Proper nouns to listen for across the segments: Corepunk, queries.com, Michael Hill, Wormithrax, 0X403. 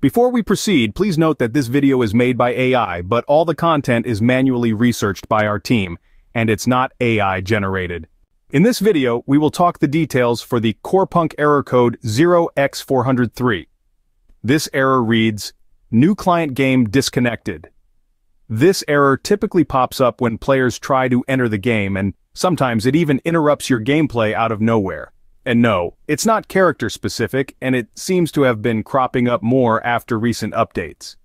Before we proceed, please note that this video is made by AI, but all the content is manually researched by our team, and it's not AI generated. In this video, we will talk the details for the Corepunk error code 0x403. This error reads, "New client game disconnected." This error typically pops up when players try to enter the game, and sometimes it even interrupts your gameplay out of nowhere. And no, it's not character-specific, and it seems to have been cropping up more after recent updates.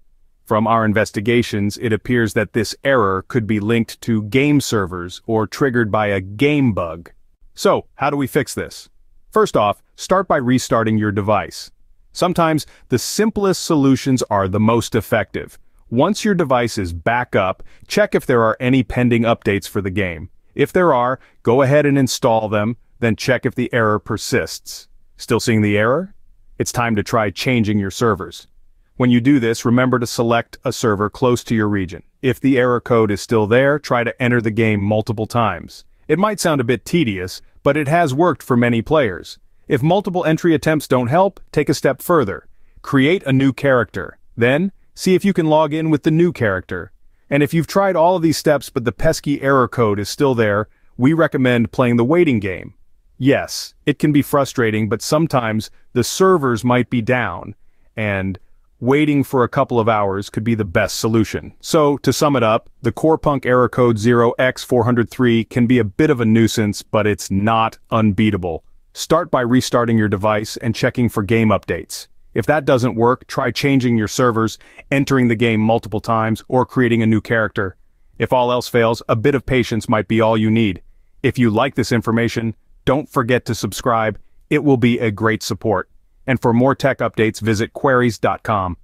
From our investigations, it appears that this error could be linked to game servers or triggered by a game bug. So, how do we fix this? First off, start by restarting your device. Sometimes, the simplest solutions are the most effective. Once your device is back up, check if there are any pending updates for the game. If there are, go ahead and install them, then check if the error persists. Still seeing the error? It's time to try changing your servers. When you do this, remember to select a server close to your region. If the error code is still there, try to enter the game multiple times. It might sound a bit tedious, but it has worked for many players. If multiple entry attempts don't help, take a step further. Create a new character. Then, see if you can log in with the new character. And if you've tried all of these steps but the pesky error code is still there, we recommend playing the waiting game. Yes, it can be frustrating, but sometimes the servers might be down, and waiting for a couple of hours could be the best solution. So, to sum it up, the Corepunk error code 0x403 can be a bit of a nuisance, but it's not unbeatable. Start by restarting your device and checking for game updates. If that doesn't work, try changing your servers, entering the game multiple times, or creating a new character. If all else fails, a bit of patience might be all you need. If you like this information, don't forget to subscribe. It will be a great support. And for more tech updates, visit queries.com.